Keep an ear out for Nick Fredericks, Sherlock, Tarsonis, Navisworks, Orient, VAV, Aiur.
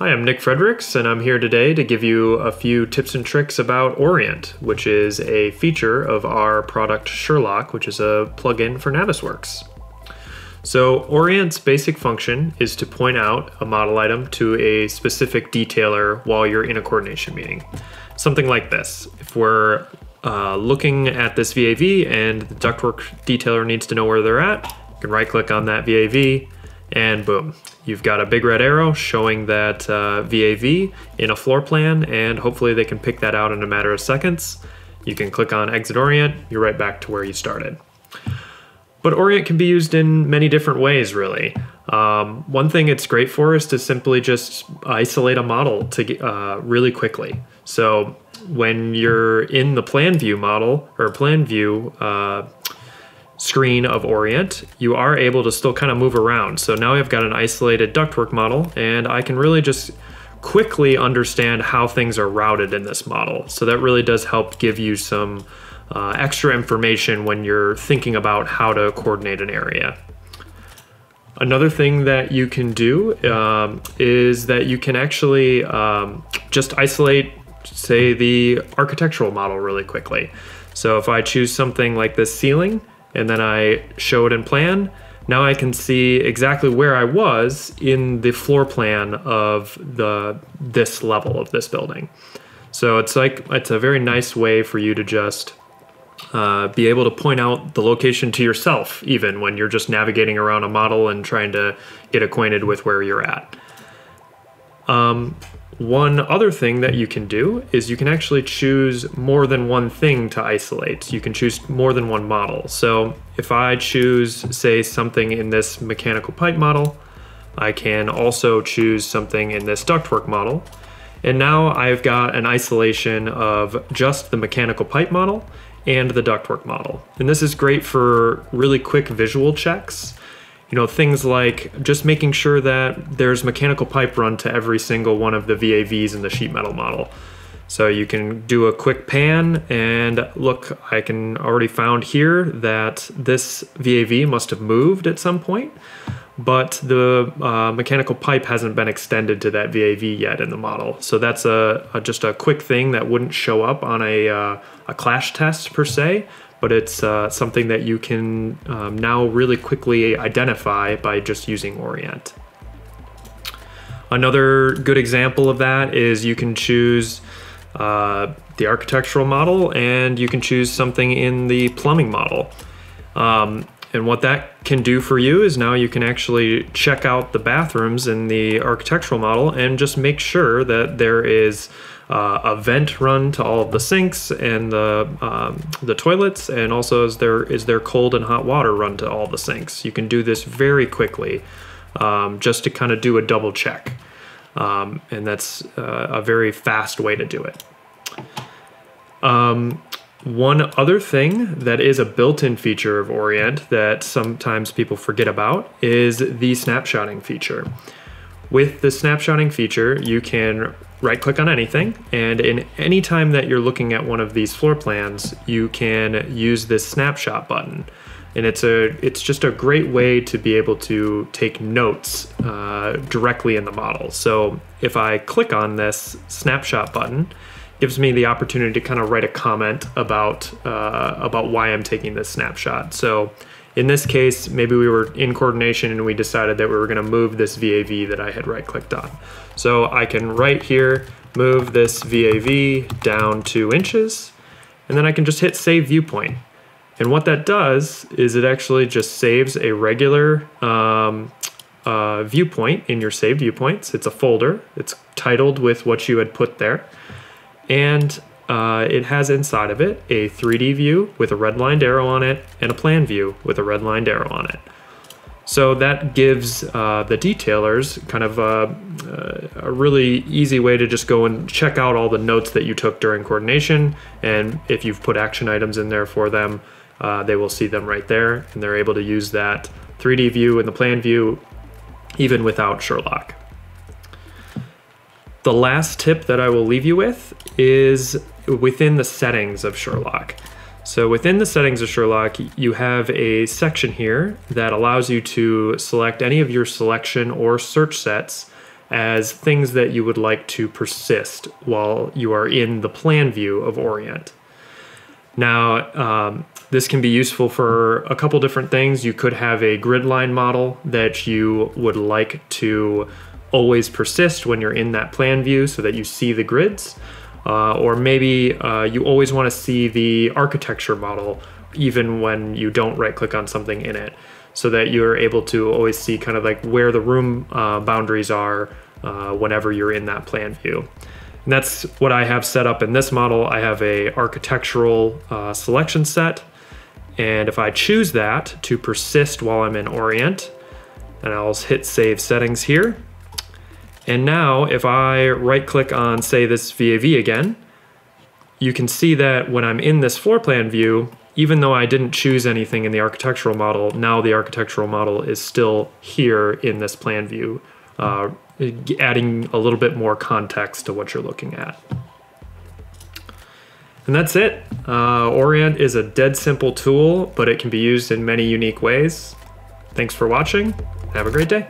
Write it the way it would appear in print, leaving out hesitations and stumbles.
Hi, I'm Nick Fredericks, and I'm here today to give you a few tips and tricks about Orient, which is a feature of our product Sherlock, which is a plugin for Navisworks. So Orient's basic function is to point out a model item to a specific detailer while you're in a coordination meeting. Something like this. If we're looking at this VAV and the ductwork detailer needs to know where they're at, you can right-click on that VAV, and boom, you've got a big red arrow showing that VAV in a floor plan, and hopefully they can pick that out in a matter of seconds. You can click on Exit Orient, you're right back to where you started. But Orient can be used in many different ways, really. One thing it's great for is to simply just isolate a model to really quickly. So when you're in the plan view model, or plan view screen of Orient, you are able to still kind of move around. So now I've got an isolated ductwork model, and I can really just quickly understand how things are routed in this model. So that really does help give you some extra information when you're thinking about how to coordinate an area. Another thing that you can do is that you can actually just isolate, say, the architectural model really quickly. So if I choose something like this ceiling and then I show it in plan, now I can see exactly where I was in the floor plan of this level of this building. So it's a very nice way for you to just be able to point out the location to yourself, even when you're just navigating around a model and trying to get acquainted with where you're at. One other thing that you can do is you can actually choose more than one thing to isolate. You can choose more than one model. So if I choose, say, something in this mechanical pipe model, I can also choose something in this ductwork model. And now I've got an isolation of just the mechanical pipe model and the ductwork model. And this is great for really quick visual checks. You know, things like just making sure that there's mechanical pipe run to every single one of the VAVs in the sheet metal model. So you can do a quick pan and look, I can already found here that this VAV must have moved at some point, but the mechanical pipe hasn't been extended to that VAV yet in the model. So that's just a quick thing that wouldn't show up on a clash test per se, but it's something that you can now really quickly identify by just using Orient. Another good example of that is you can choose the architectural model, and you can choose something in the plumbing model. And what that can do for you is now you can actually check out the bathrooms in the architectural model and just make sure that there is a vent run to all of the sinks and the toilets, and also is there cold and hot water run to all the sinks. You can do this very quickly just to kind of do a double check. And that's a very fast way to do it. One other thing that is a built-in feature of Orient that sometimes people forget about is the snapshotting feature. With the snapshotting feature, you can right-click on anything, and in any time that you're looking at one of these floor plans, you can use this snapshot button. And it's just a great way to be able to take notes directly in the model. So if I click on this snapshot button, gives me the opportunity to kind of write a comment about why I'm taking this snapshot. So in this case, maybe we were in coordination and we decided that we were going to move this VAV that I had right-clicked on. So I can right here move this VAV down 2 inches, and then I can just hit Save Viewpoint. And what that does is it actually just saves a regular viewpoint in your saved viewpoints. It's a folder. It's titled with what you had put there. And it has inside of it a 3D view with a red lined arrow on it and a plan view with a red lined arrow on it. So that gives the detailers kind of a really easy way to just go and check out all the notes that you took during coordination. And if you've put action items in there for them, they will see them right there. And they're able to use that 3D view and the plan view even without Sherlock. The last tip that I will leave you with is within the settings of Sherlock. So within the settings of Sherlock, you have a section here that allows you to select any of your selection or search sets as things that you would like to persist while you are in the plan view of Orient. Now, this can be useful for a couple different things. You could have a grid line model that you would like to always persist when you're in that plan view so that you see the grids. Or maybe you always want to see the architecture model even when you don't right-click on something in it, so that you're able to always see kind of like where the room boundaries are whenever you're in that plan view. And that's what I have set up in this model. I have a architectural selection set, and if I choose that to persist while I'm in Orient, and I'll hit Save Settings here. And now if I right click on, say, this VAV again, you can see that when I'm in this floor plan view, even though I didn't choose anything in the architectural model, now the architectural model is still here in this plan view, adding a little bit more context to what you're looking at. And that's it. Orient is a dead simple tool, but it can be used in many unique ways. Thanks for watching. Have a great day.